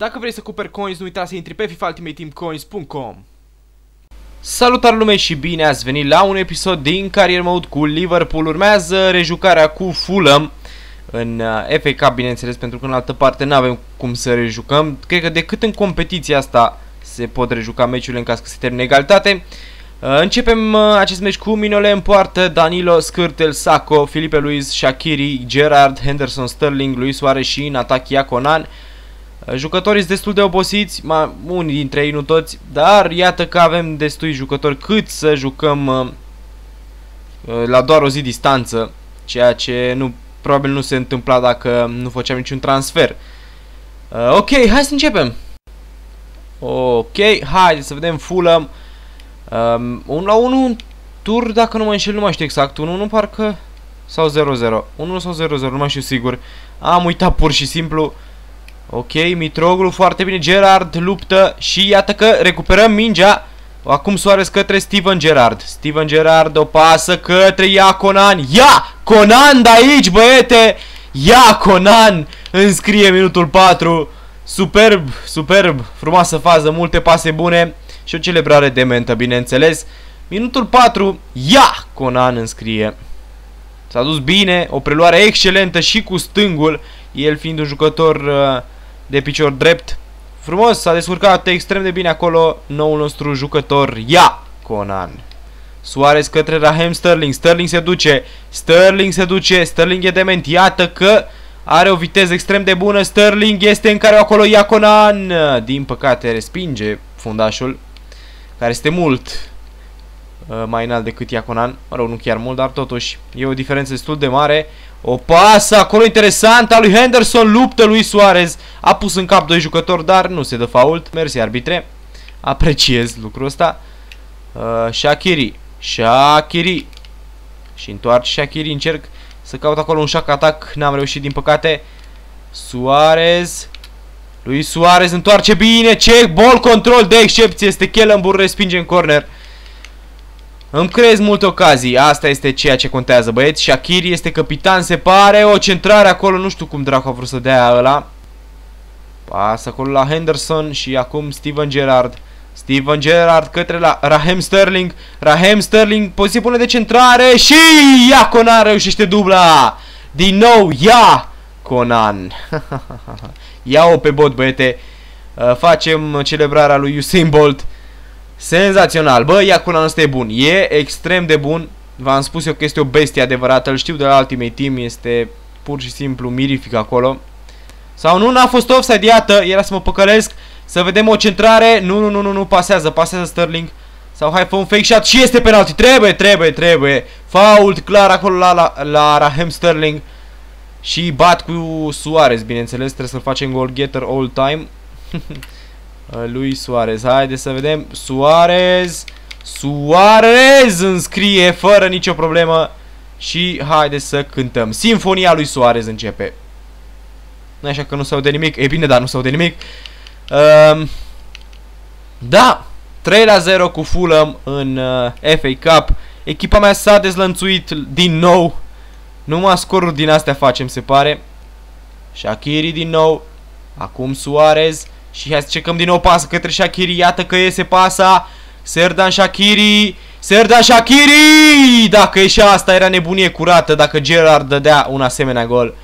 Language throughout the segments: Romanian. Dacă vrei să cumperi coins, nu uita să intri pe fifaultimateteamcoins.com. Salutare lume și bine ați venit la un episod din Career Mode cu Liverpool. Urmează rejucarea cu Fulham în FA Cup, bineînțeles, pentru că în altă parte nu avem cum să rejucăm. Cred că decât în competiția asta se pot rejuca meciurile în caz că se termine egalitate. Începem acest meci cu Minolet în poartă, Danilo, Škrtel, Sako, Filipe Luis, Shaqiri, Gerrard, Henderson, Sterling, Luis Suarez și în atac Ya Konan. Jucătorii sunt destul de obosiți, unii dintre ei, nu toți, dar iată că avem destui jucători cât să jucăm la doar o zi distanță, ceea ce probabil nu se întâmpla dacă nu făceam niciun transfer. Ok, hai să începem! Ok, hai să vedem Fulham. 1-1 în tur, dacă nu mă înșel, nu mai știu exact, 1-1 parcă, sau 0-0, 1 sau 0-0, nu mai știu sigur, am uitat pur și simplu. Ok, Mitroglu foarte bine, Gerrard luptă și iată că recuperăm mingea. Acum Suarez către Steven Gerrard. Steven Gerrard o pasă către Ya Konan. Ya Konan de aici, băiete! Ya Konan înscrie minutul 4. Superb, superb, frumoasă fază, multe pase bune și o celebrare dementă, bineînțeles. Minutul 4, Ya Konan înscrie. S-a dus bine, o preluare excelentă și cu stângul, el fiind un jucător de picior drept. Frumos, s-a descurcat extrem de bine acolo noul nostru jucător, Ya Konan. Suarez către Raheem Sterling, Sterling se duce, Sterling se duce, Sterling e dement, iată că are o viteză extrem de bună, Sterling este în care acolo Ya Konan. Din păcate respinge fundașul, care este mult mai înalt decât Ya Konan, mă rog, nu chiar mult, dar totuși e o diferență destul de mare. O pasă acolo interesantă a lui Henderson, luptă lui Suarez, a pus în cap doi jucători, dar nu se dă fault. Mersi arbitre, apreciez lucrul ăsta. Shaqiri și întoarce Shaqiri, încerc să caut acolo un șac atac, n-am reușit din păcate. Suarez, lui Suarez întoarce bine, check, ball control de excepție, Stekelenburg respinge în corner. Îmi creez multe ocazii, asta este ceea ce contează, băieți. Shaqiri este capitan, se pare, o centrare acolo, nu știu cum dracu a vrut să dea ăla. Pas acolo la Henderson și acum Steven Gerrard. Steven Gerrard către la Raheem Sterling. Raheem Sterling, poziție bună de centrare și Ya Konan reușește dubla. Din nou Ya Konan. Ia-o pe bot, băiete. Facem celebrarea lui Usain Bolt. Senzațional, bă, Ya Konan ăsta e bun, e extrem de bun, v-am spus eu că este o bestie adevărată, îl știu de la Ultimate Team, este pur și simplu mirific acolo. Sau nu, n-a fost offside, iată, era să mă păcălesc, să vedem o centrare, nu, pasează, pasează Sterling, sau hai, fă un fake shot și este penalty, trebuie, fault clar acolo la Raheem Sterling și bat cu Suarez, bineînțeles, trebuie să-l facem goal getter all time. Lui Suarez, haide să vedem. Suarez înscrie fără nicio problemă. Și haide să cântăm, sinfonia lui Suarez începe. Nu așa că nu se aude nimic. E bine, dar nu se aude nimic. Da, 3-0 cu Fulham în FA Cup. Echipa mea s-a dezlănțuit din nou. Numai scoruri din astea facem, se pare. Shaqiri din nou. Acum Suarez. Și hai să checăm din nou, pasă către Shaqiri, iată că iese pasa, Xherdan Shaqiri! Dacă ieșea asta era nebunie curată, dacă Gerrard dădea un asemenea gol.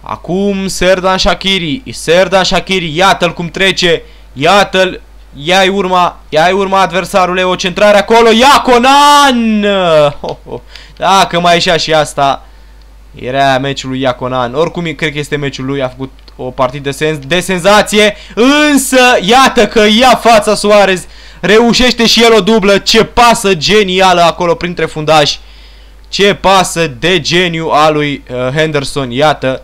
Acum Xherdan Shaqiri, iată-l cum trece, iată-l, ia-i urma adversarule, o centrare acolo, Ya Konan! Dacă mai ieșea și asta, era meciul lui Ya Konan, oricum cred că este meciul lui, a făcut o partidă de senzație, însă iată că ia fața Suarez, reușește și el o dublă, ce pasă genială acolo printre fundași, ce pasă de geniu a lui Henderson, iată,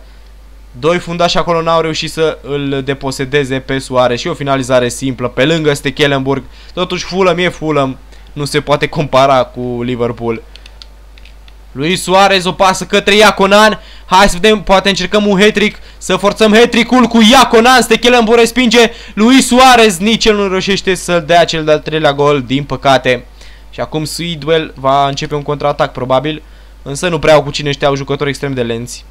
doi fundași acolo n-au reușit să îl deposedeze pe Suarez și o finalizare simplă pe lângă Stekelenburg, totuși Fulham e Fulham, nu se poate compara cu Liverpool. Lui Suarez o pasă către Ya Konan. Hai să vedem, poate încercăm un hat-trick, să forțăm hat-trick-ul cu Ya Konan. Stekelenburg respinge, lui Suarez nici el nu reușește să-l dea cel de-al treilea gol, din păcate. Și acum Swedwell va începe un contraatac probabil, însă nu prea au cu cine, ăștia au jucători extrem de lenți.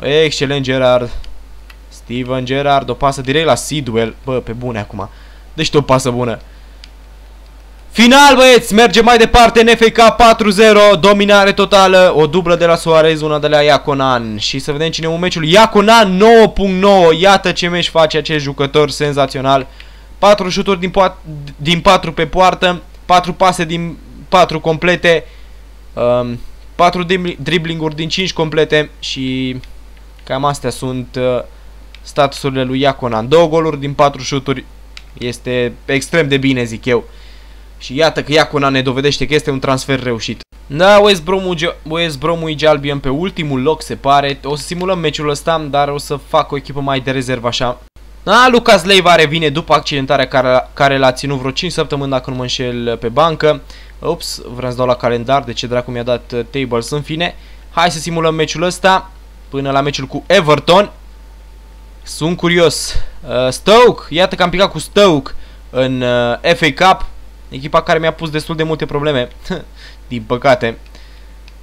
Excelent Gerrard. Steven Gerrard, o pasă direct la Sidwell. Bă, pe bune acum. Deci o pasă bună. Final, băieți, mergem mai departe în FK 4-0, dominare totală, o dublă de la Suarez, una de la Ya Konan. Și să vedem cine e un meciul. Ya Konan 9.9, iată ce meci face acest jucător senzațional. 4 șuturi din 4 pe poartă, 4 pase din 4 complete, 4 driblinguri din 5 complete și cam astea sunt statusurile lui Ya Konan. 2 goluri din 4 șuturi, este extrem de bine, zic eu. Și iată că Ya Konan ne dovedește că este un transfer reușit. Da, West Bromwich Albion pe ultimul loc, se pare. O să simulăm meciul ăsta, dar o să fac o echipă mai de rezervă așa. Da, Lucas Leiva revine după accidentarea care l-a ținut vreo 5 săptămâni, dacă nu mă înșel, pe bancă. Ups, vreau să dau la calendar, de ce dracu mi-a dat tables, în fine. Hai să simulăm meciul ăsta până la meciul cu Everton. Sunt curios. Stoke, iată că am picat cu Stoke în FA Cup. Echipa care mi-a pus destul de multe probleme. Din păcate.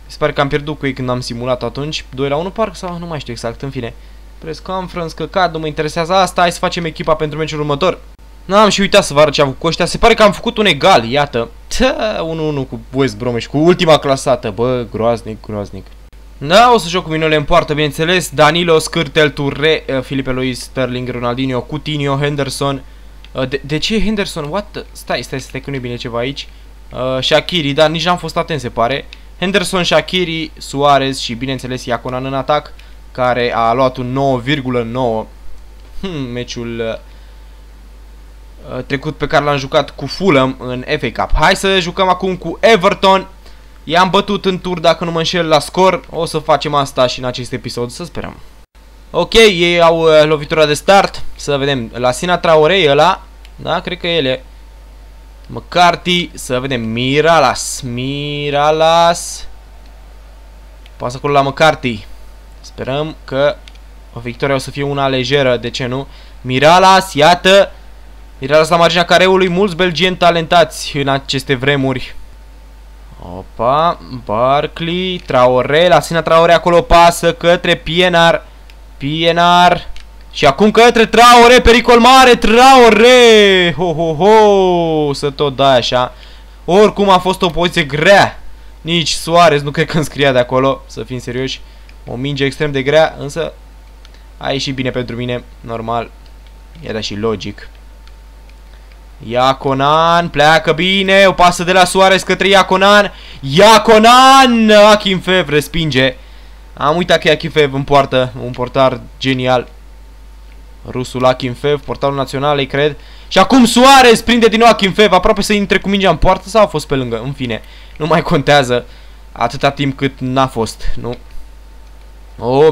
Se pare că am pierdut cu ei când am simulat atunci. 2-1 parc sau nu mai știu exact. În fine. Press conference, căcat, nu mă interesează asta. Hai să facem echipa pentru meciul următor. N-am și uitat să vă arăt ce am făcut ăștia. Se pare că am făcut un egal. Iată. 1-1 cu West Bromwich. Cu ultima clasată. Bă, groaznic, groaznic. Da, o să joc cu Minolet în poartă, bineînțeles. Danilo, Škrtel, Touré, Filipe Luis, Sterling, Ronaldinho, Coutinho, Henderson. De ce e Henderson? What the... Stai, că nu-i bine ceva aici. Shaqiri, dar nici n-am fost atent, se pare. Henderson, Shaqiri, Suarez și, bineînțeles, Ya Konan în atac, care a luat un 9,9. Meciul trecut pe care l-am jucat cu Fulham în FA Cup. Hai să jucăm acum cu Everton. I-am bătut în tur, dacă nu mă înșel, la scor. O să facem asta și în acest episod, să sperăm. Ok, ei au lovitura de start. Să vedem, Lassana Traoré ăla. Da, cred că ele. McCarthy, să vedem, Miralas. Pasă acolo la McCarthy. Sperăm că o victorie o să fie una lejeră, de ce nu? Miralas, iată. Miralas la marginea careului, mulți belgieni talentați în aceste vremuri. Opa, Barkley, Traoré, Lassana Traoré acolo, pasă către Pienar. Și acum către Traoré, pericol mare, Traoré! Ho, ho, ho! Să tot dai așa. Oricum a fost o poziție grea. Nici Suarez nu cred că înscria de acolo, să fim serioși. O minge extrem de grea, însă a ieșit bine pentru mine, normal. Era și logic. Ya Konan pleacă bine, o pasă de la Suarez către Ya Konan. Ya Konan! Akinfeev respinge. Am uitat că Akinfeev în poartă, un portar genial. Rusul Akinfeev, portarul național, cred. Și acum Suarez prinde din nou Akinfeev, aproape să intre cu mingea în poartă sau a fost pe lângă? În fine, nu mai contează atâta timp cât n-a fost, nu? Oh,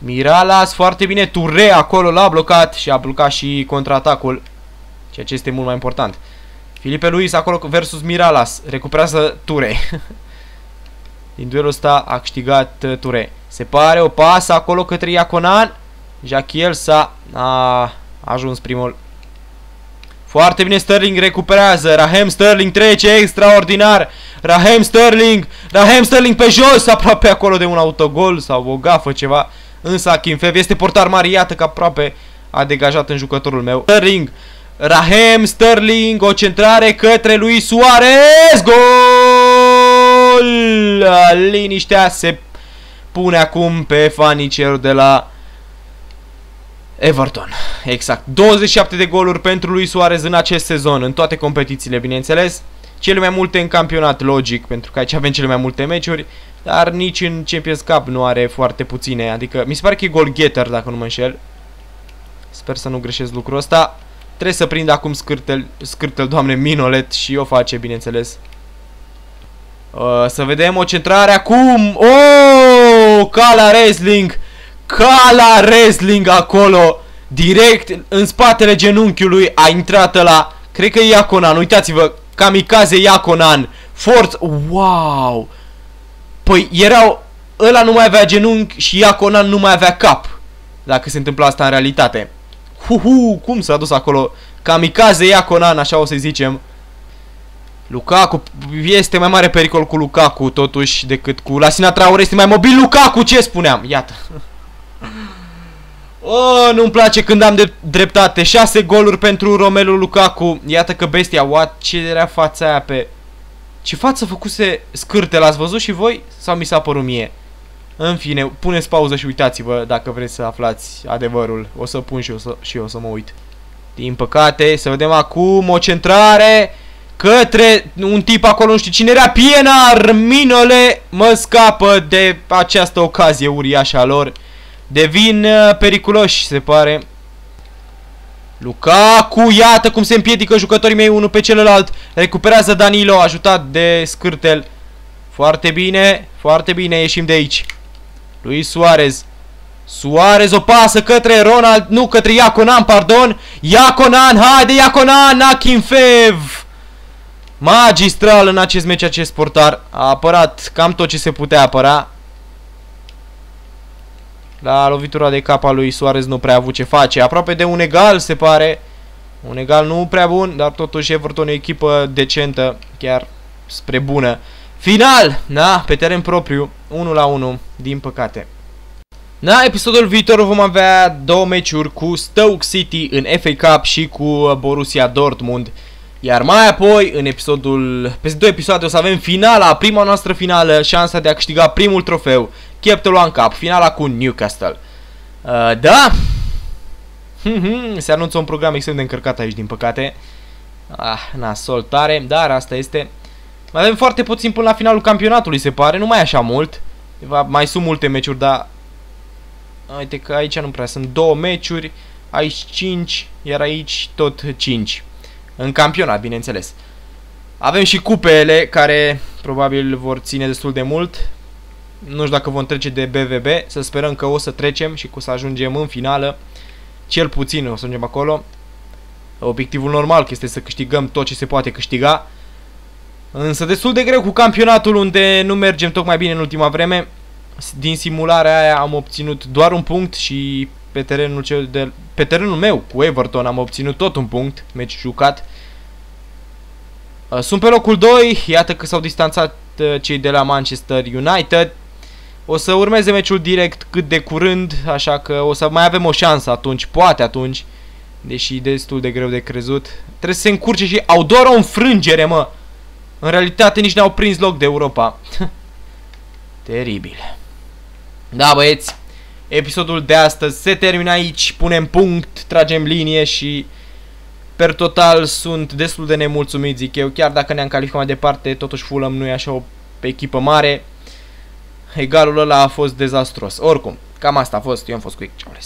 Miralas, foarte bine, Touré acolo l-a blocat și a blocat și contraatacul, ceea ce este mult mai important. Filipe Luis acolo versus Miralas, recuperează Touré. Din duelul ăsta a câștigat Touré. Se pare o pasă acolo către Ya Konan. Jachielsa a ajuns primul. Foarte bine, Sterling recuperează. Raheem Sterling trece extraordinar. Raheem Sterling pe jos, aproape acolo de un autogol sau o gafă ceva. Însă Akinfeev este portar mare, iată că aproape a degajat în jucătorul meu. Raheem Sterling, o centrare către Luis Suarez. Gol! Liniștea se pune acum pe fanii celor de la Everton. Exact. 27 de goluri pentru Luis Suarez în acest sezon, în toate competițiile, bineînțeles. Cele mai multe în campionat, logic, pentru că aici avem cele mai multe meciuri, dar nici în Champions Cup nu are foarte puține. Adică, mi se pare că e goal-getter, dacă nu mă înșel. Sper să nu greșesc lucrul ăsta. Trebuie să prind acum Škrtel, doamne, Minolet, și o face, bineînțeles. Să vedem o centrare acum. Oh! Ca la wrestling acolo, direct în spatele genunchiului a intrat ăla. Cred că e Ya Konan, uitați-vă, kamikaze Ya Konan. Forță, wow. Păi erau, ăla nu mai avea genunchi și Ya Konan nu mai avea cap. Dacă se întâmplă asta în realitate. Cum s-a dus acolo kamikaze Ya Konan, așa o să-i zicem. Lukaku este mai mare pericol cu Lukaku totuși decât cu Lassana Traoré, este mai mobil Lukaku, ce spuneam, iată. Oh, nu-mi place când am de dreptate. 6 goluri pentru Romelu Lukaku. Iată că bestia, what, ce era fața aia pe... Ce față făcuse Škrtel, l-ați văzut și voi? Sau mi s-a părut mie? În fine, puneți pauză și uitați-vă dacă vreți să aflați adevărul. O să pun și eu o să mă uit. Din păcate, să vedem acum o centrare către un tip acolo, nu știu cine era, Pienar, Minolet, mă scapă de această ocazie uriașă a lor. Devin periculoși, se pare. Lukaku, iată cum se împiedică jucătorii mei unul pe celălalt. Recuperează Danilo, ajutat de Škrtel. Foarte bine, foarte bine, ieșim de aici. Luis Suarez. Suarez o pasă către Ronald, nu, către Ya Konan, pardon. Ya Konan, haide Ya Konan, Nachimfev. Magistral în acest meci acest portar. A apărat cam tot ce se putea apăra. La lovitura de cap a lui Suarez nu prea a avut ce face. Aproape de un egal, se pare. Un egal nu prea bun, dar totuși Everton e o echipă decentă, chiar spre bună. Final, da, pe teren propriu, 1-1, din păcate. Na, episodul viitor vom avea 2 meciuri cu Stoke City în FA Cup și cu Borussia Dortmund. Iar mai apoi, în episodul, peste 2 episoade, o să avem finala, prima noastră finală, șansa de a câștiga primul trofeu, Capital One Cup, finala cu Newcastle. Da? Se anunță un program extrem de încărcat aici, din păcate. Nasol tare, dar asta este. Mai avem foarte puțin până la finalul campionatului, se pare, nu mai așa mult. Mai sunt multe meciuri, dar... Uite că aici nu prea sunt 2 meciuri, aici 5, iar aici tot 5. În campionat, bineînțeles. Avem și cupele, care probabil vor ține destul de mult. Nu știu dacă vom trece de BVB, să sperăm că o să trecem și că o să ajungem în finală. Cel puțin o să ajungem acolo. Obiectivul normal este să câștigăm tot ce se poate câștiga. Însă destul de greu cu campionatul, unde nu mergem tocmai bine în ultima vreme. Din simularea aia am obținut doar un punct și pe terenul, pe terenul meu cu Everton am obținut tot un punct, meci jucat. Sunt pe locul 2, iată că s-au distanțat cei de la Manchester United. O să urmeze meciul direct cât de curând, așa că o să mai avem o șansă atunci, poate atunci. Deși destul de greu de crezut. Trebuie să se încurce și au doar o înfrângere, mă! În realitate nici n-au prins loc de Europa. Teribil. Da, băieți, episodul de astăzi se termină aici, punem punct, tragem linie și per total sunt destul de nemulțumit, zic eu, chiar dacă ne-am calificat mai departe, totuși Fulham nu e așa o echipă mare. Egalul ăla a fost dezastruos. Oricum, cam asta a fost, eu am fost cu Alex.